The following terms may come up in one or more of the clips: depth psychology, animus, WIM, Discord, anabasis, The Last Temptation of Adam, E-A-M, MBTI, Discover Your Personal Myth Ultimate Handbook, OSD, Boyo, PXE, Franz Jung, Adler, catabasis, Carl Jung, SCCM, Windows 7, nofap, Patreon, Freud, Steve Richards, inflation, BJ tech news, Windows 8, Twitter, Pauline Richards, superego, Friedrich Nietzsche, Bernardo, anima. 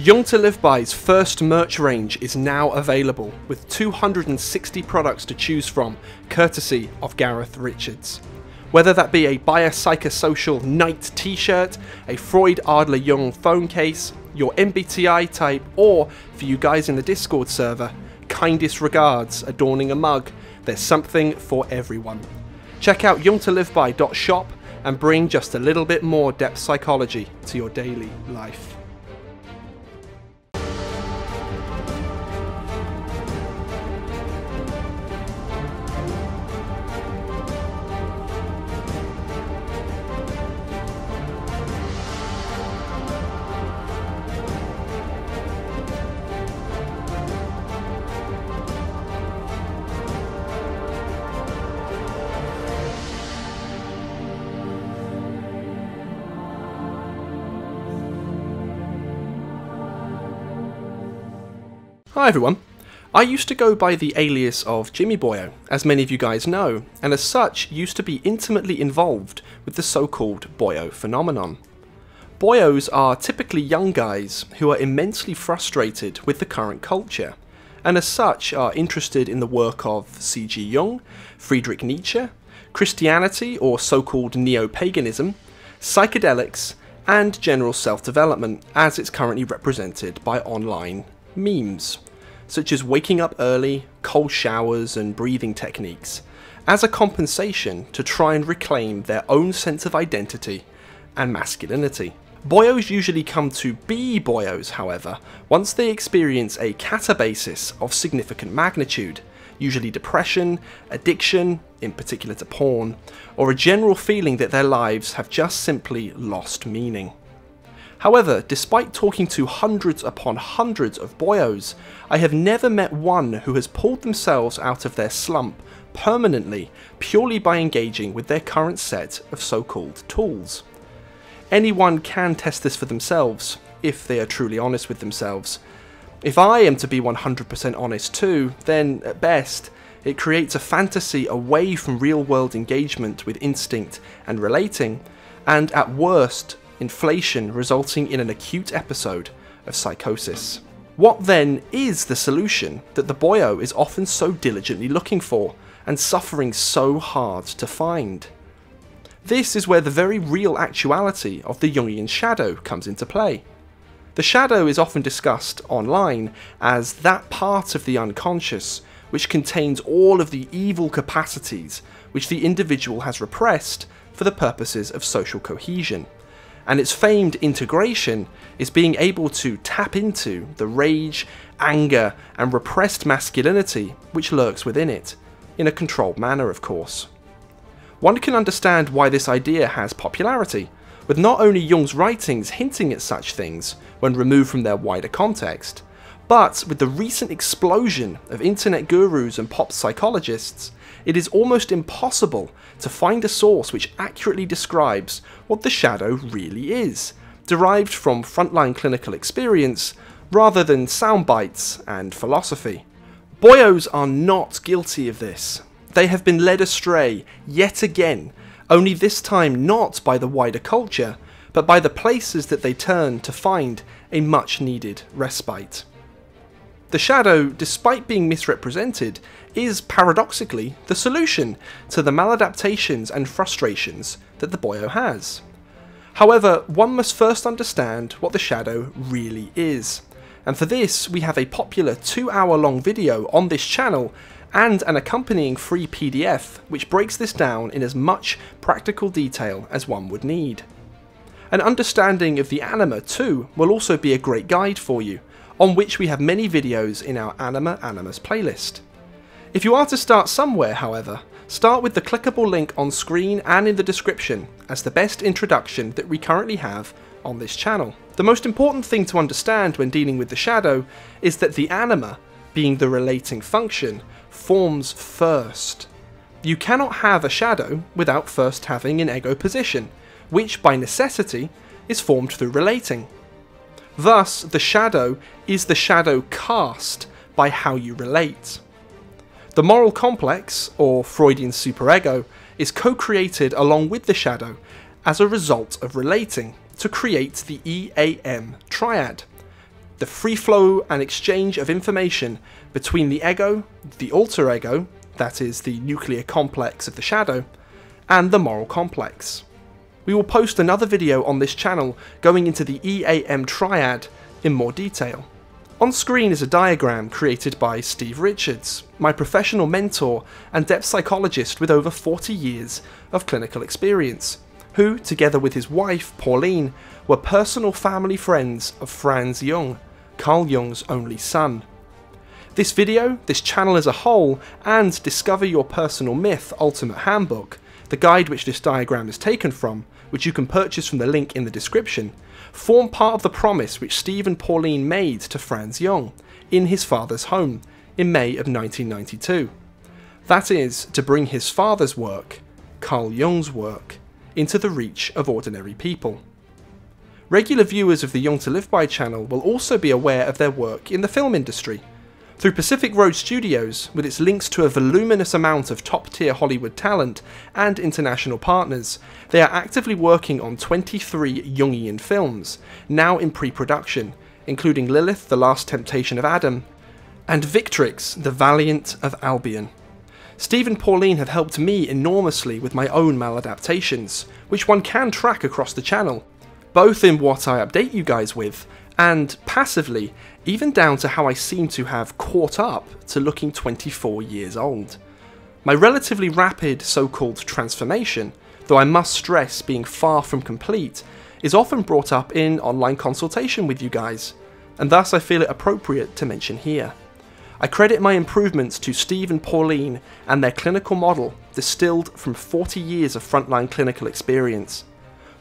Jung to Live By's first merch range is now available, with 260 products to choose from, courtesy of Gareth Richards. Whether that be a biopsychosocial night t-shirt, a Freud Adler Jung phone case, your MBTI type, or, for you guys in the Discord server, kindest regards adorning a mug, there's something for everyone. Check out jungtoliveby.shop and bring just a little bit more depth psychology to your daily life. Hi everyone, I used to go by the alias of Jimmy Boyo, as many of you guys know, and as such used to be intimately involved with the so-called Boyo phenomenon. Boyos are typically young guys who are immensely frustrated with the current culture, and as such are interested in the work of C.G. Jung, Friedrich Nietzsche, Christianity or so-called neo-paganism, psychedelics, and general self-development as it's currently represented by online memes, such as waking up early, cold showers and breathing techniques, as a compensation to try and reclaim their own sense of identity and masculinity. Boyos usually come to be boyos, however, once they experience a catabasis of significant magnitude, usually depression, addiction, in particular to porn, or a general feeling that their lives have just simply lost meaning. However, despite talking to hundreds upon hundreds of boyos, I have never met one who has pulled themselves out of their slump permanently purely by engaging with their current set of so-called tools. Anyone can test this for themselves, if they are truly honest with themselves. If I am to be 100% honest too, then at best, it creates a fantasy away from real-world engagement with instinct and relating, and at worst, inflation resulting in an acute episode of psychosis. What then is the solution that the boyo is often so diligently looking for and suffering so hard to find? This is where the very real actuality of the Jungian shadow comes into play. The shadow is often discussed online as that part of the unconscious which contains all of the evil capacities which the individual has repressed for the purposes of social cohesion. And its famed integration is being able to tap into the rage, anger, and repressed masculinity which lurks within it, in a controlled manner of course. One can understand why this idea has popularity, with not only Jung's writings hinting at such things when removed from their wider context, but with the recent explosion of internet gurus and pop psychologists, it is almost impossible to find a source which accurately describes what the shadow really is, derived from frontline clinical experience rather than sound bites and philosophy. Boyos are not guilty of this. They have been led astray yet again, only this time not by the wider culture, but by the places that they turn to find a much needed respite. The shadow, despite being misrepresented, is paradoxically the solution to the maladaptations and frustrations that the boyo has. However, one must first understand what the shadow really is, and for this we have a popular 2-hour-long video on this channel and an accompanying free PDF which breaks this down in as much practical detail as one would need. An understanding of the anima too will also be a great guide for you, on which we have many videos in our Anima Animus playlist. If you are to start somewhere, however, start with the clickable link on screen and in the description as the best introduction that we currently have on this channel. The most important thing to understand when dealing with the shadow is that the anima, being the relating function, forms first. You cannot have a shadow without first having an ego position, which by necessity is formed through relating. Thus, the shadow is the shadow cast by how you relate. The moral complex, or Freudian superego, is co-created along with the shadow as a result of relating to create the E-A-M triad. the free flow and exchange of information between the ego, the alter ego, that is the nuclear complex of the shadow, and the moral complex. We will post another video on this channel going into the E-A-M triad in more detail. On screen is a diagram created by Steve Richards, my professional mentor and depth psychologist with over 40 years of clinical experience, who, together with his wife, Pauline, were personal family friends of Franz Jung, Carl Jung's only son. This video, this channel as a whole, and Discover Your Personal Myth Ultimate Handbook, the guide which this diagram is taken from, which you can purchase from the link in the description, form part of the promise which Steve and Pauline made to Franz Jung in his father's home in May of 1992. That is, to bring his father's work, Carl Jung's work, into the reach of ordinary people. Regular viewers of the Jung to Live By channel will also be aware of their work in the film industry. Through Pacific Road Studios, with its links to a voluminous amount of top-tier Hollywood talent and international partners, they are actively working on 23 Jungian films, now in pre-production, including Lilith, The Last Temptation of Adam, and Victrix, The Valiant of Albion. Steve and Pauline have helped me enormously with my own maladaptations, which one can track across the channel, both in what I update you guys with, and passively, even down to how I seem to have caught up to looking 24 years old. My relatively rapid so-called transformation, though I must stress being far from complete, is often brought up in online consultation with you guys, and thus I feel it appropriate to mention here. I credit my improvements to Steve and Pauline and their clinical model distilled from 40 years of frontline clinical experience.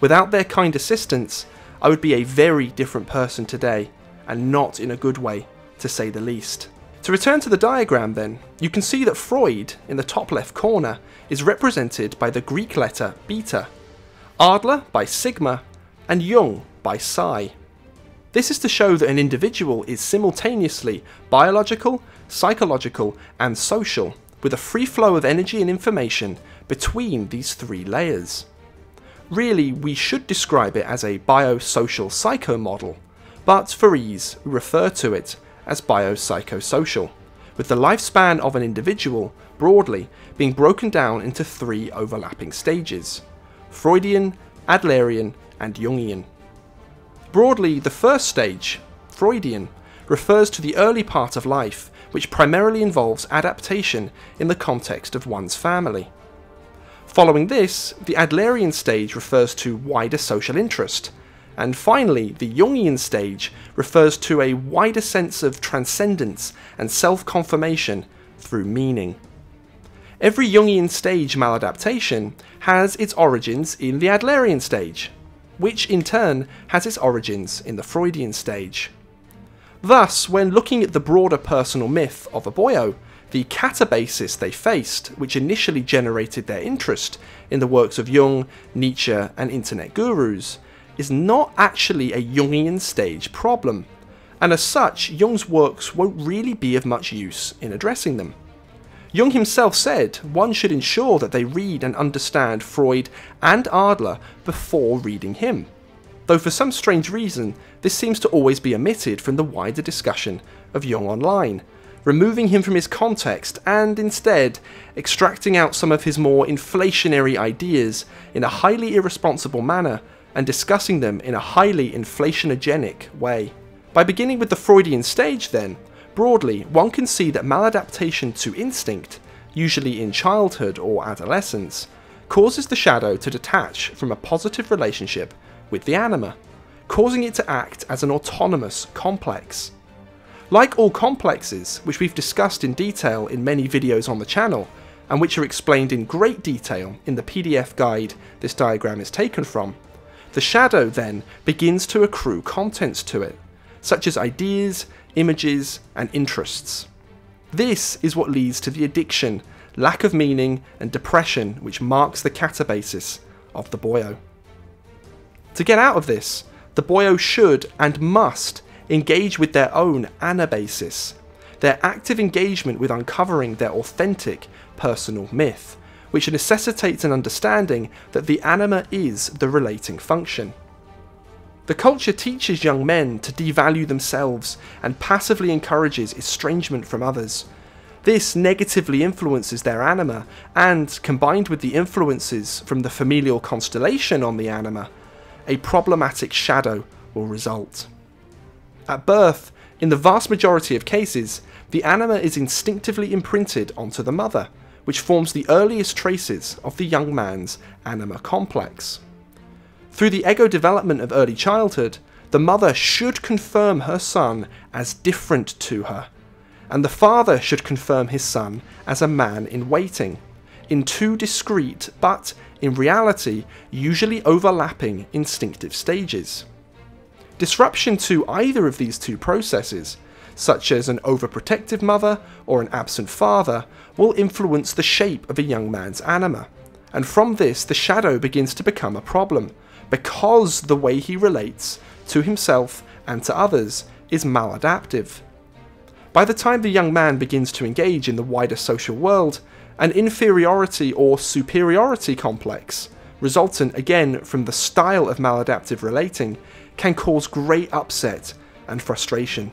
Without their kind assistance, I would be a very different person today, and not in a good way, to say the least. To return to the diagram then, you can see that Freud, in the top left corner, is represented by the Greek letter beta, Adler by sigma, and Jung by psi. This is to show that an individual is simultaneously biological, psychological, and social, with a free flow of energy and information between these three layers. Really, we should describe it as a biosocial psycho model, but for ease, we refer to it as biopsychosocial, with the lifespan of an individual, broadly, being broken down into three overlapping stages: Freudian, Adlerian, and Jungian. Broadly, the first stage, Freudian, refers to the early part of life, which primarily involves adaptation in the context of one's family. Following this, the Adlerian stage refers to wider social interest, and finally, the Jungian stage refers to a wider sense of transcendence and self-confirmation through meaning. Every Jungian stage maladaptation has its origins in the Adlerian stage, which in turn has its origins in the Freudian stage. Thus, when looking at the broader personal myth of a Boyo, the catabasis they faced, which initially generated their interest in the works of Jung, Nietzsche, and internet gurus, is not actually a Jungian stage problem, and as such, Jung's works won't really be of much use in addressing them. Jung himself said one should ensure that they read and understand Freud and Adler before reading him, though for some strange reason, this seems to always be omitted from the wider discussion of Jung online, removing him from his context and instead extracting out some of his more inflationary ideas in a highly irresponsible manner and discussing them in a highly inflationogenic way. By beginning with the Freudian stage then, broadly, one can see that maladaptation to instinct, usually in childhood or adolescence, causes the shadow to detach from a positive relationship with the anima, causing it to act as an autonomous complex. Like all complexes, which we've discussed in detail in many videos on the channel, and which are explained in great detail in the PDF guide this diagram is taken from, the shadow then begins to accrue contents to it, such as ideas, images, and interests. This is what leads to the addiction, lack of meaning, and depression which marks the catabasis of the Boyo. To get out of this, the Boyo should and must engage with their own anabasis, their active engagement with uncovering their authentic personal myth, which necessitates an understanding that the anima is the relating function. The culture teaches young men to devalue themselves and passively encourages estrangement from others. This negatively influences their anima, and, combined with the influences from the familial constellation on the anima, a problematic shadow will result. At birth, in the vast majority of cases, the anima is instinctively imprinted onto the mother, which forms the earliest traces of the young man's anima complex. Through the ego development of early childhood, the mother should confirm her son as different to her, and the father should confirm his son as a man in waiting, in two discrete but, in reality, usually overlapping instinctive stages. Disruption to either of these two processes, such as an overprotective mother or an absent father, will influence the shape of a young man's anima, and from this the shadow begins to become a problem, because the way he relates to himself and to others is maladaptive. By the time the young man begins to engage in the wider social world, an inferiority or superiority complex, resultant again from the style of maladaptive relating, can cause great upset and frustration.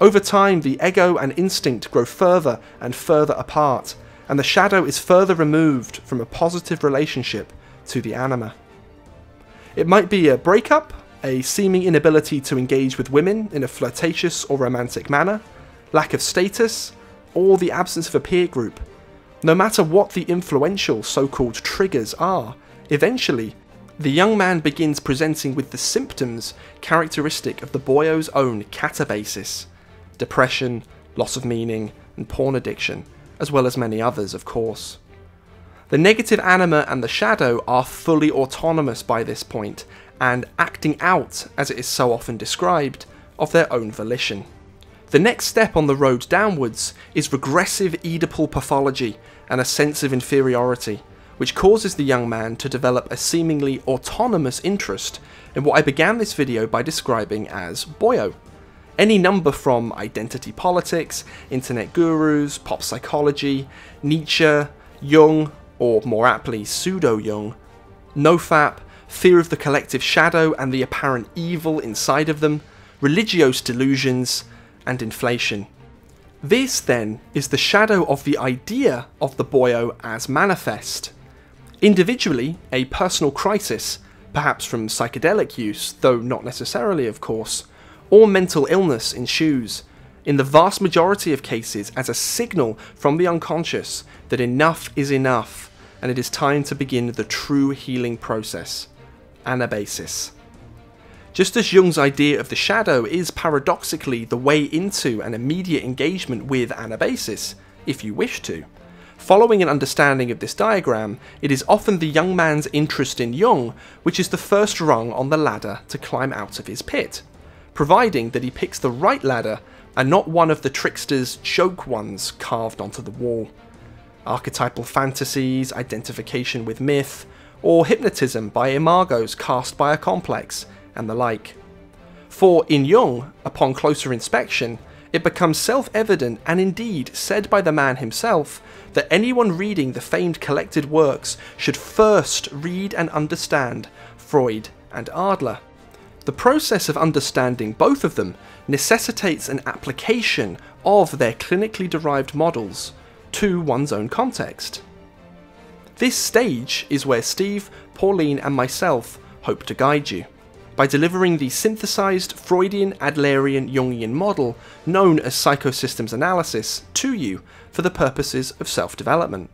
Over time, the ego and instinct grow further and further apart, and the shadow is further removed from a positive relationship to the anima. It might be a breakup, a seeming inability to engage with women in a flirtatious or romantic manner, lack of status, or the absence of a peer group. No matter what the influential so-called triggers are, eventually, the young man begins presenting with the symptoms characteristic of the Boyo's own catabasis: depression, loss of meaning, and porn addiction, as well as many others, of course. The negative anima and the shadow are fully autonomous by this point, and acting out, as it is so often described, of their own volition. The next step on the road downwards is regressive Oedipal pathology and a sense of inferiority, which causes the young man to develop a seemingly autonomous interest in what I began this video by describing as Boyo. Any number from identity politics, internet gurus, pop psychology, Nietzsche, Jung, or more aptly pseudo-Jung, nofap, fear of the collective shadow and the apparent evil inside of them, religious delusions, and inflation. This, then, is the shadow of the idea of the Boyo as manifest. Individually, a personal crisis, perhaps from psychedelic use, though not necessarily of course, or mental illness ensues, in the vast majority of cases as a signal from the unconscious that enough is enough, and it is time to begin the true healing process, anabasis. Just as Jung's idea of the shadow is paradoxically the way into an immediate engagement with anabasis, if you wish to. Following an understanding of this diagram, it is often the young man's interest in Jung which is the first rung on the ladder to climb out of his pit, providing that he picks the right ladder and not one of the trickster's joke ones carved onto the wall. Archetypal fantasies, identification with myth, or hypnotism by imagos cast by a complex, and the like. For in Jung, upon closer inspection, it becomes self-evident and indeed said by the man himself that anyone reading the famed collected works should first read and understand Freud and Adler. The process of understanding both of them necessitates an application of their clinically derived models to one's own context. This stage is where Steve, Pauline, and myself hope to guide you, by delivering the synthesised Freudian, Adlerian, Jungian model known as psychosystems analysis to you for the purposes of self-development.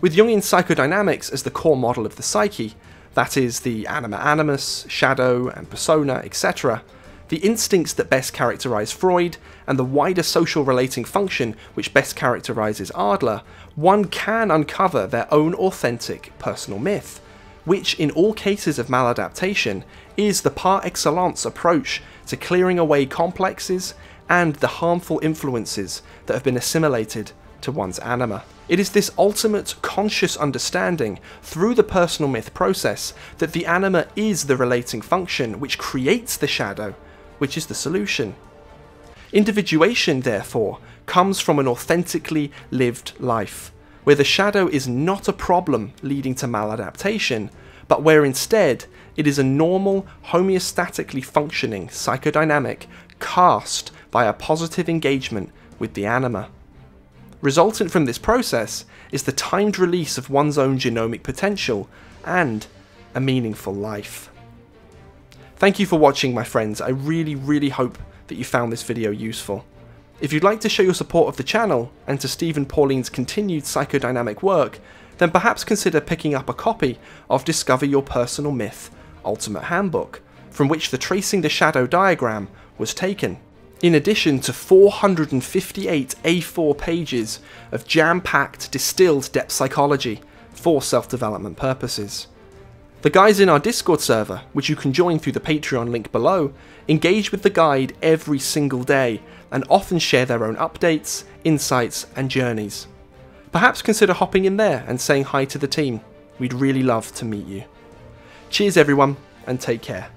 With Jungian psychodynamics as the core model of the psyche, that is the anima-animus, shadow and persona, etc., the instincts that best characterise Freud, and the wider social relating function which best characterises Adler, one can uncover their own authentic personal myth, which in all cases of maladaptation is the par excellence approach to clearing away complexes and the harmful influences that have been assimilated to one's anima. It is this ultimate conscious understanding through the personal myth process that the anima is the relating function which creates the shadow, which is the solution. Individuation, therefore, comes from an authentically lived life, where the shadow is not a problem leading to maladaptation, but where instead It is a normal, homeostatically functioning psychodynamic cast by a positive engagement with the anima. Resultant from this process is the timed release of one's own genomic potential and a meaningful life. Thank you for watching, my friends. I really hope that you found this video useful. If you'd like to show your support of the channel and to Steve and Pauline's continued psychodynamic work, then perhaps consider picking up a copy of Discover Your Personal Myth Ultimate Handbook, from which the Tracing the Shadow diagram was taken, in addition to 458 A4 pages of jam-packed, distilled depth psychology for self-development purposes. The guys in our Discord server, which you can join through the Patreon link below, engage with the guide every single day and often share their own updates, insights and journeys. Perhaps consider hopping in there and saying hi to the team. We'd really love to meet you. Cheers everyone, and take care.